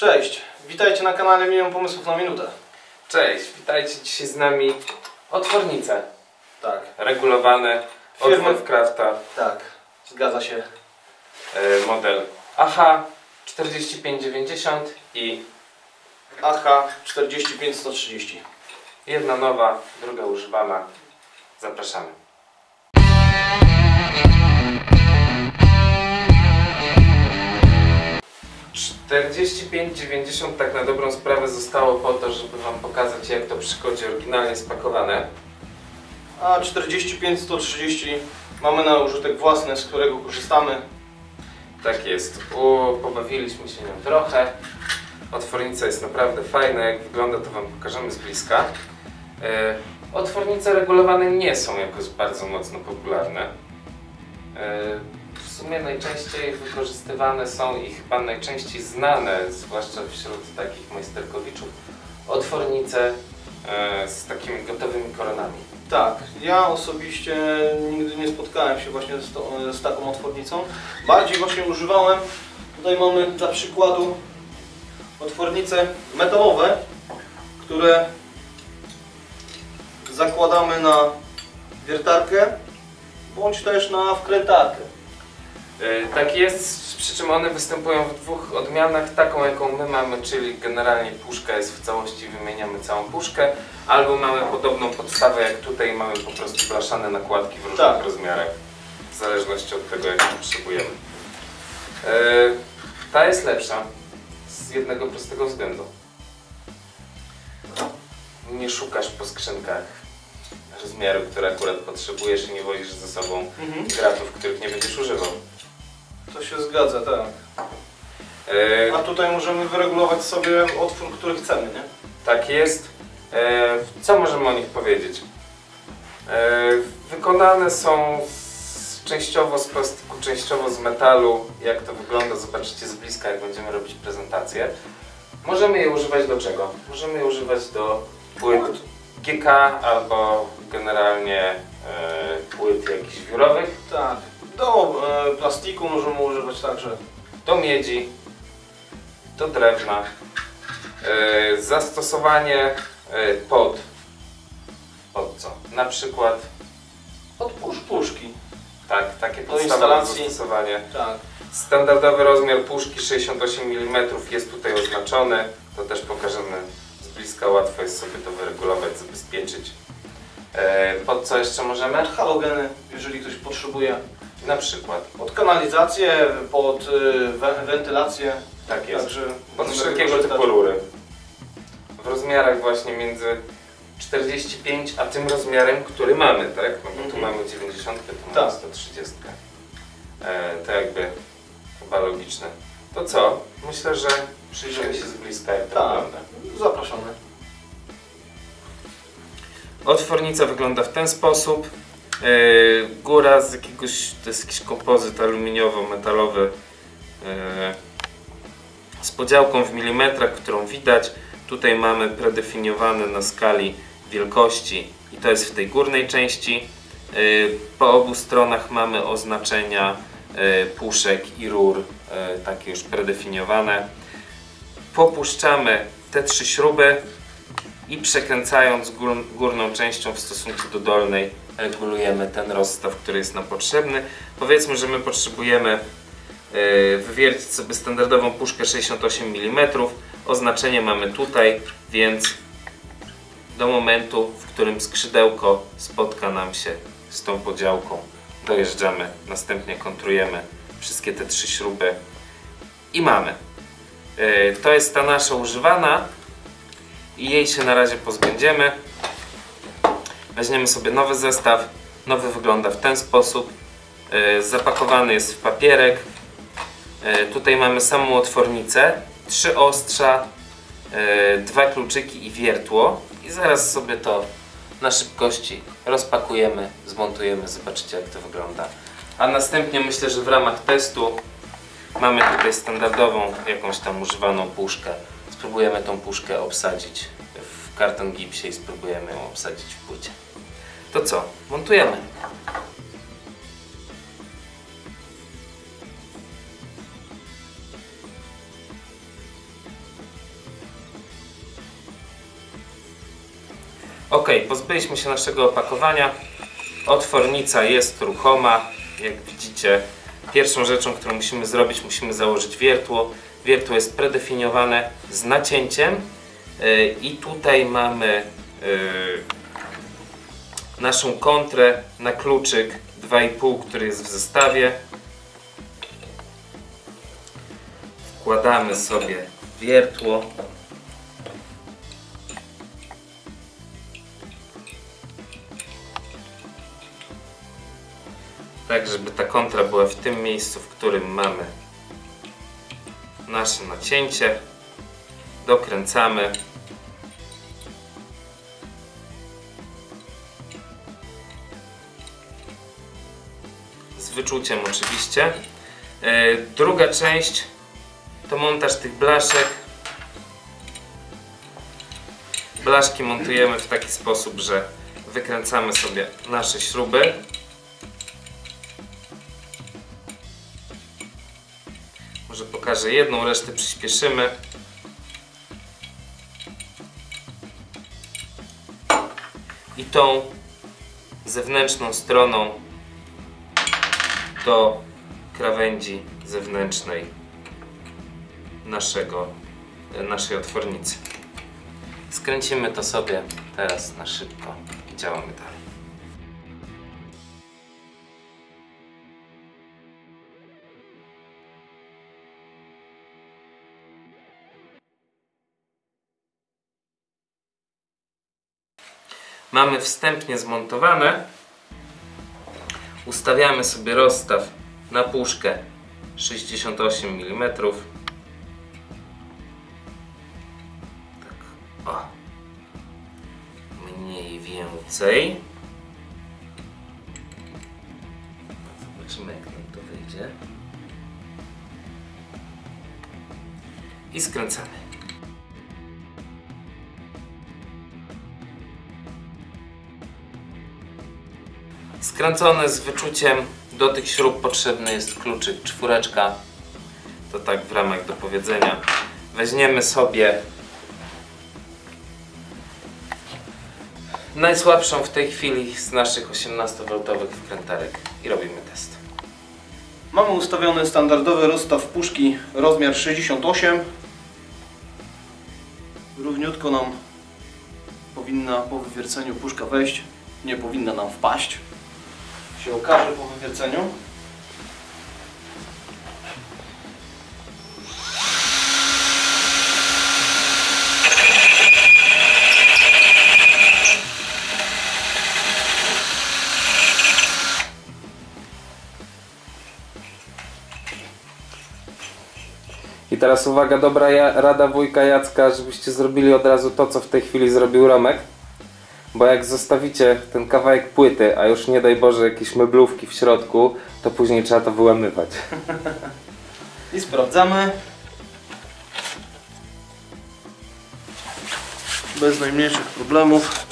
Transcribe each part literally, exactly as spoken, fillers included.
Cześć, witajcie na kanale Milion Pomysłów na Minutę. Cześć, witajcie dzisiaj z nami otwornice. Tak. Regulowane od Wolfcrafta. Tak, zgadza się. Yy, model A H czterdzieści pięć dziewięćdziesiąt i A H czterdzieści pięć sto trzydzieści. Jedna nowa, druga używana. Zapraszamy. czterdzieści pięć dziewięćdziesiąt tak na dobrą sprawę zostało po to, żeby wam pokazać, jak to przychodzi oryginalnie spakowane. A czterdzieści pięć sto trzydzieści mamy na użytek własny, z którego korzystamy. Tak jest. U, pobawiliśmy się nią trochę. Otwornica jest naprawdę fajna. Jak wygląda, to wam pokażemy z bliska. Yy, otwornice regulowane nie są jakoś bardzo mocno popularne. Yy, W sumie najczęściej wykorzystywane są i chyba najczęściej znane, zwłaszcza wśród takich majsterkowiczów, otwornice e, z takimi gotowymi koronami. Tak, ja osobiście nigdy nie spotkałem się właśnie z, to, z taką otwornicą. Bardziej właśnie używałem, tutaj mamy dla przykładu otwornice metalowe, które zakładamy na wiertarkę bądź też na wkrętarkę. Tak jest, przy czym one występują w dwóch odmianach, taką jaką my mamy, czyli generalnie puszka jest w całości, wymieniamy całą puszkę, albo mamy podobną podstawę jak tutaj, mamy po prostu blaszane nakładki w różnych tak. rozmiarach, w zależności od tego, jak potrzebujemy. Ta jest lepsza, z jednego prostego względu. Nie szukasz po skrzynkach rozmiaru, który akurat potrzebujesz i nie wozisz ze sobą mhm. gratów, których nie będziesz używał. To się zgadza, tak. Yy, A tutaj możemy wyregulować sobie otwór, który chcemy, nie? Tak jest. Yy, co możemy o nich powiedzieć? Yy, wykonane są z, częściowo z plastiku, częściowo z metalu. Jak to wygląda, zobaczycie z bliska, jak będziemy robić prezentację. Możemy je używać do czego? Możemy je używać do płyt G K albo generalnie yy, płyt jakichś wiórowych. Tak. Do e, plastiku możemy używać także, do miedzi, do drewna. E, zastosowanie e, pod, pod co? Na przykład pod puszki. Tak, takie podstawowe zastosowanie. Tak. Standardowy rozmiar puszki sześćdziesiąt osiem milimetrów jest tutaj oznaczony. To też pokażemy z bliska, łatwo jest sobie to wyregulować, zabezpieczyć. E, pod co jeszcze możemy? Pod halogeny, jeżeli ktoś potrzebuje. Na przykład pod kanalizację, pod y, wentylację, tak jest. Także pod wszelkiego typu rury. W rozmiarach właśnie między czterdzieści pięć a tym rozmiarem, który mamy, tak? No bo tu mm-hmm. mamy dziewięćdziesiąt, tu Ta. mamy sto trzydzieści. E, to jakby chyba logiczne. To co? Myślę, że przyjrzymy się z bliska, jak to wygląda. Zapraszamy. Otwornica wygląda w ten sposób. Góra z jakiegoś, to jest jakiś kompozyt aluminiowo-metalowy z podziałką w milimetrach, którą widać. Tutaj mamy predefiniowane na skali wielkości i to jest w tej górnej części. Po obu stronach mamy oznaczenia puszek i rur, takie już predefiniowane. Popuszczamy te trzy śruby i przekręcając górną częścią w stosunku do dolnej, regulujemy ten rozstaw, który jest nam potrzebny. Powiedzmy, że my potrzebujemy wywiercić sobie standardową puszkę sześćdziesiąt osiem milimetrów. Oznaczenie mamy tutaj, więc do momentu, w którym skrzydełko spotka nam się z tą podziałką, dojeżdżamy, następnie kontrujemy wszystkie te trzy śruby i mamy. To jest ta nasza używana i jej się na razie pozbędziemy. Weźmiemy sobie nowy zestaw. Nowy wygląda w ten sposób. Zapakowany jest w papierek. Tutaj mamy samą otwornicę, trzy ostrza, dwa kluczyki i wiertło. I zaraz sobie to na szybkości rozpakujemy, zmontujemy, zobaczycie, jak to wygląda. A następnie myślę, że w ramach testu mamy tutaj standardową, jakąś tam używaną puszkę. Spróbujemy tą puszkę obsadzić w karton gipsie i spróbujemy ją obsadzić w płycie. To co? Montujemy. Ok, pozbyliśmy się naszego opakowania. Otwornica jest ruchoma. Jak widzicie, pierwszą rzeczą, którą musimy zrobić, musimy założyć wiertło. Wiertło jest predefiniowane z nacięciem i tutaj mamy naszą kontrę na kluczyk dwa i pół, który jest w zestawie. Wkładamy sobie wiertło. Tak, żeby ta kontra była w tym miejscu, w którym mamy nasze nacięcie. Dokręcamy. Z wyczuciem oczywiście. Druga część to montaż tych blaszek. Blaszki montujemy w taki sposób, że wykręcamy sobie nasze śruby. Może pokażę jedną, resztę przyspieszymy. I tą zewnętrzną stroną do krawędzi zewnętrznej naszego, naszej otwornicy. Skręcimy to sobie teraz na szybko i działamy dalej. Mamy wstępnie zmontowane. Ustawiamy sobie rozstaw na puszkę sześćdziesiąt osiem milimetrów. Tak, o. Mniej więcej. Zobaczymy, jak nam to wyjdzie. I skręcamy. Skręcone z wyczuciem. Do tych śrub potrzebny jest kluczyk czwóreczka. To tak w ramach do powiedzenia. Weźmiemy sobie najsłabszą w tej chwili z naszych osiemnaście woltowych wkrętarek i robimy test. Mamy ustawiony standardowy rozstaw puszki, rozmiar sześćdziesiąt osiem. Równiutko nam powinna po wywierceniu puszka wejść. Nie powinna nam wpaść. Się okaże po wywierceniu. I teraz uwaga, dobra rada wujka Jacka, żebyście zrobili od razu to, co w tej chwili zrobił Romek. Bo jak zostawicie ten kawałek płyty, a już nie daj Boże jakieś meblówki w środku, to później trzeba to wyłamywać. I sprawdzamy. Bez najmniejszych problemów.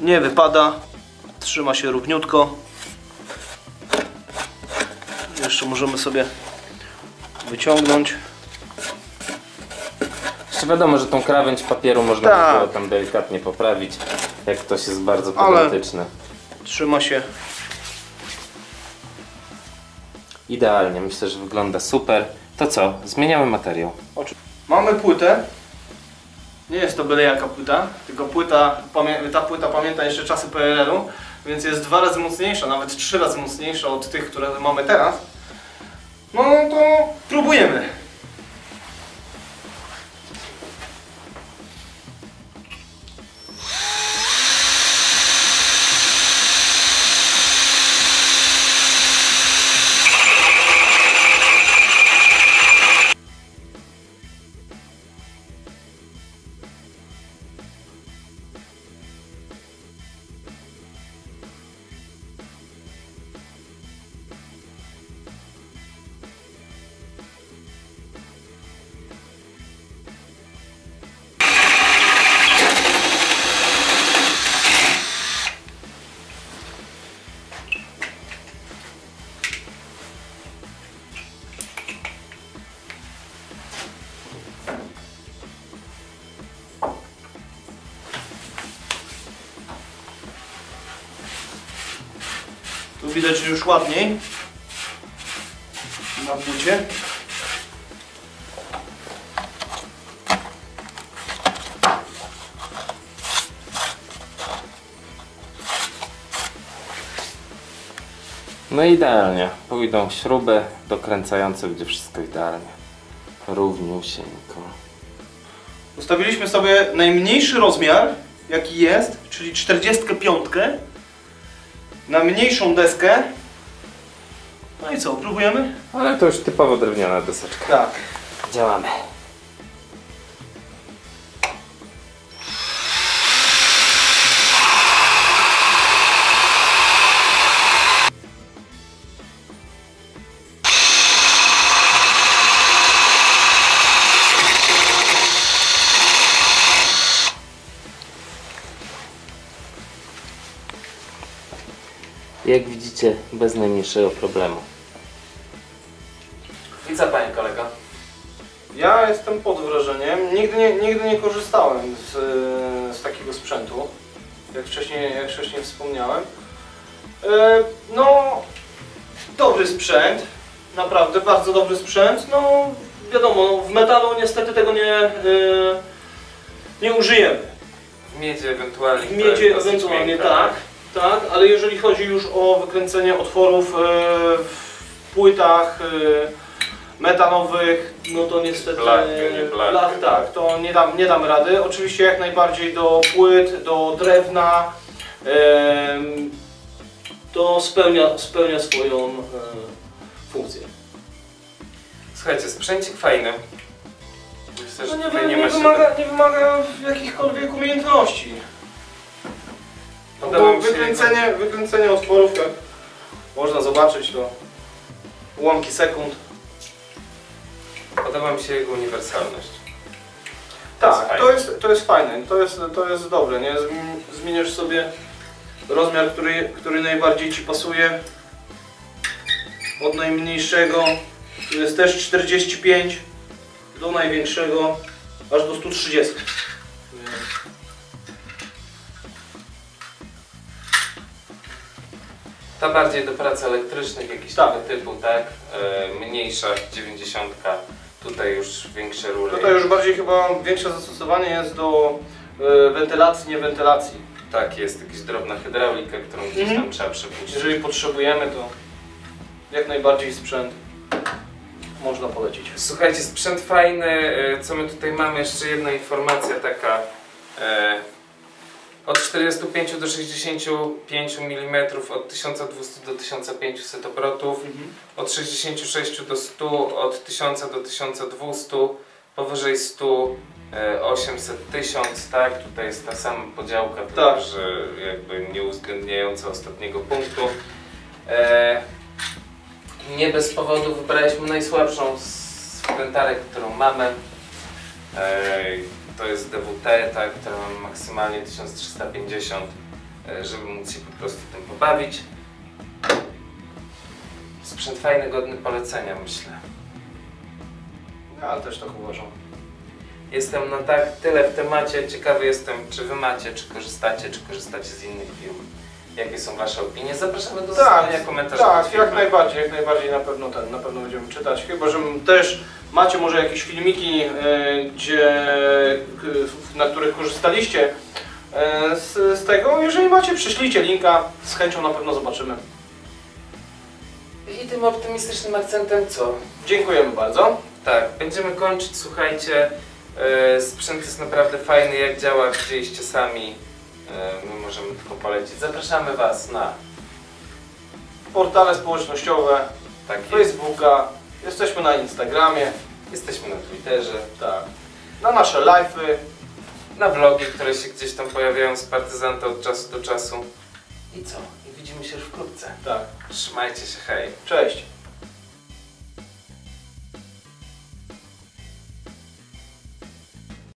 Nie wypada. Trzyma się równiutko. Jeszcze możemy sobie wyciągnąć. Wiadomo, że tą krawędź papieru można tak by było tam delikatnie poprawić, jak ktoś jest bardzo problematyczny. Trzyma się idealnie, myślę, że wygląda super. To co? Zmieniamy materiał. Mamy płytę. Nie jest to byle jaka płyta, tylko płyta, ta płyta pamięta jeszcze czasy P R L-u, więc jest dwa razy mocniejsza, nawet trzy razy mocniejsza od tych, które mamy teraz. No to próbujemy. widać już ładniej na płycie. No idealnie, pójdą śruby dokręcające, będzie wszystko idealnie, równiusieńko. Ustawiliśmy sobie najmniejszy rozmiar, jaki jest, czyli czterdziestkę piątkę, na mniejszą deskę. No i co, próbujemy? Ale to już typowo drewniana deseczka. Tak. Działamy. Jak widzicie, bez najmniejszego problemu. I co, panie kolego? Ja jestem pod wrażeniem. Nigdy nie, nigdy nie korzystałem z, z takiego sprzętu, jak wcześniej, jak wcześniej wspomniałem. No, dobry sprzęt. Naprawdę bardzo dobry sprzęt. No, wiadomo, no, w metalu niestety tego nie, nie użyjemy. W miedzie ewentualnie. W miedzie ewentualnie, tak. Tak, ale jeżeli chodzi już o wykręcenie otworów w płytach metanowych, no to niestety blach, nie blach, blach, tak, to nie dam, nie dam rady. Oczywiście jak najbardziej do płyt, do drewna, to spełnia, spełnia swoją funkcję. Słuchajcie, sprzęcik fajny. Myślę, że no nie, tutaj nie, nie, wymaga, nie wymaga jakichkolwiek umiejętności. No wykręcenie, wykręcenie otworów, jak można zobaczyć, to ułamki sekund. Podoba mi się jego uniwersalność. Tak, to jest, to jest fajne, to jest, to jest dobre, nie? Zmieniasz sobie rozmiar, który, który najbardziej ci pasuje. Od najmniejszego, tu jest też czterdzieści pięć, do największego, aż do stu trzydziestu. Ta bardziej do prac elektrycznych, jakiś tak. Tego typu, tak? Yy, mniejsza, dziewięćdziesiątka, tutaj już większe rury. Tutaj już bardziej chyba większe zastosowanie jest do yy, wentylacji, nie wentylacji. Tak, jest jakaś drobna hydraulika, którą gdzieś tam mm. trzeba przepuścić. Jeżeli potrzebujemy, to jak najbardziej sprzęt można polecić. Słuchajcie, sprzęt fajny, co my tutaj mamy, jeszcze jedna informacja taka. Yy, Od czterdziestu pięciu do sześćdziesięciu pięciu milimetrów, od tysiąca dwustu do tysiąca pięciuset obrotów, mhm. od sześćdziesięciu sześciu do stu, od tysiąca do tysiąca dwustu, powyżej stu, osiemset, tysiąc, tak? Tutaj jest ta sama podziałka, tak. Tylko że jakby nie uwzględniająca ostatniego punktu. E, nie bez powodu wybraliśmy najsłabszą z wkrętarek, którą mamy. E, To jest D W T, tak, która ma maksymalnie tysiąc trzysta pięćdziesiąt, żeby móc się po prostu tym pobawić. Sprzęt fajny, godny polecenia, myślę. Ja też tak uważam. Jestem na tak tyle w temacie. Ciekawy jestem, czy wy macie, czy korzystacie, czy korzystacie z innych firm. Jakie są wasze opinie? Zapraszamy do zostawienia komentarzy. Tak, jak najbardziej, jak najbardziej na pewno ten, na pewno będziemy czytać. Chyba, że też macie może jakieś filmiki, gdzie, na których korzystaliście z, z tego. Jeżeli macie, przyślijcie linka, z chęcią na pewno zobaczymy. I tym optymistycznym akcentem co? Dziękujemy bardzo. Tak, będziemy kończyć, słuchajcie. Sprzęt jest naprawdę fajny, jak działa, widzieliście sami. My możemy tylko polecić. Zapraszamy was na portale społecznościowe, tak, Facebooka, jesteśmy na Instagramie, jesteśmy na Twitterze, tak, na nasze live'y, na vlogi, które się gdzieś tam pojawiają z Partyzanta od czasu do czasu. I co? I widzimy się już wkrótce. Tak. Trzymajcie się, hej. Cześć.